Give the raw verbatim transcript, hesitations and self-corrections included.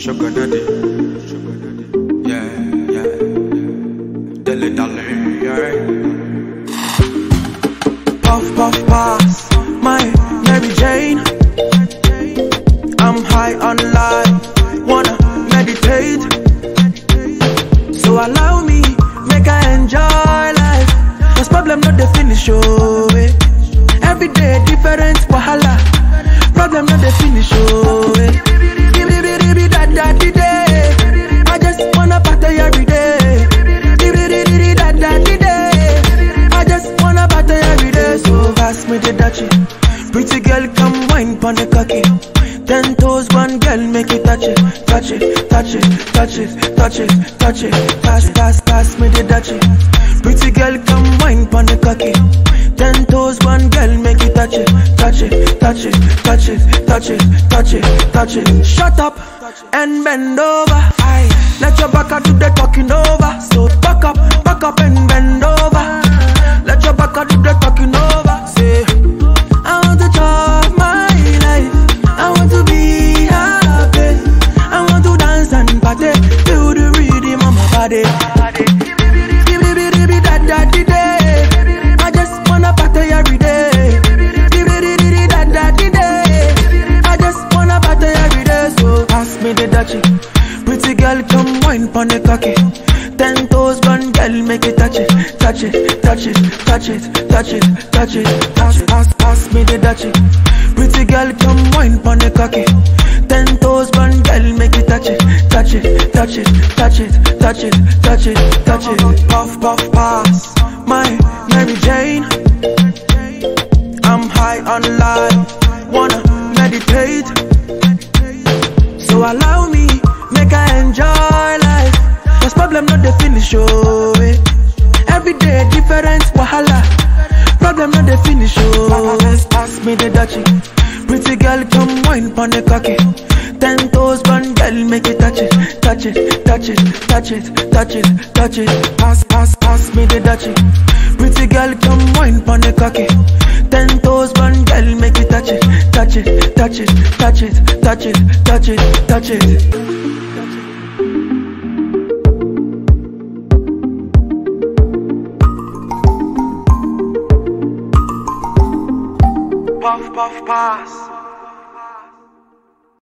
Sugar daddy, sugar daddy, yeah, yeah, dilly dally, yeah. Puff puff pass, my Mary Jane. I'm high on life, wanna meditate. So allow me, make I enjoy life. 'Cause problem not the finish, oh eh. Every day different wahala. Problem not the finish, oh eh. I just wanna party every day. I just wanna party every day. So pass me the dutchie. Pretty girl, come wine pon the cocky. Ten toes, one girl, make it touch it, touch it, touch it, touch it, touch it, touch it. Pass, pass, pass me the dutchie. Pretty girl, come wine pon the cocky. Ten toes, one girl, make it touch it, touch it, touch it, touch it, touch it, touch it, touch it. Shut up and bend over. Aye. Let your back out to the talking over. So back up, back up and bend over. Let your back out to the talking over. Say, I want to talk my life. I want to be happy. I want to dance and party. Feel the rhythm on my body. I just wanna party every day. Pretty girl, come wine pon the cocky. Ten toes, one girl, make it touch it, touch it, touch it, touch it, touch it, touch it. Pass, pass, pass me the dutchie. Pretty girl, come wine pon the cocky. Ten toes, one girl, make it touch it, touch it, touch it, touch it, touch it, touch it, touch it. Puff, puff, pass, my Mary Jane. I'm high on life, wanna meditate. So allow me, make I enjoy life. 'Cause problem not the finish, oh eh. Every day different wahala. Problem not the finish, oh. Pass me the dutchie. Pretty girl, come wine pon the cocky. Ten toes, one girl, make it touch it, touch it, touch it, touch it, touch it, touch it. Pass, pass, pass me the dutchie. Pretty girl, come wine pon the cocky. Ten toes, one girl, make it touch it, touch it, touch it, touch it, touch it, touch it, touch it. Puff, puff, pass.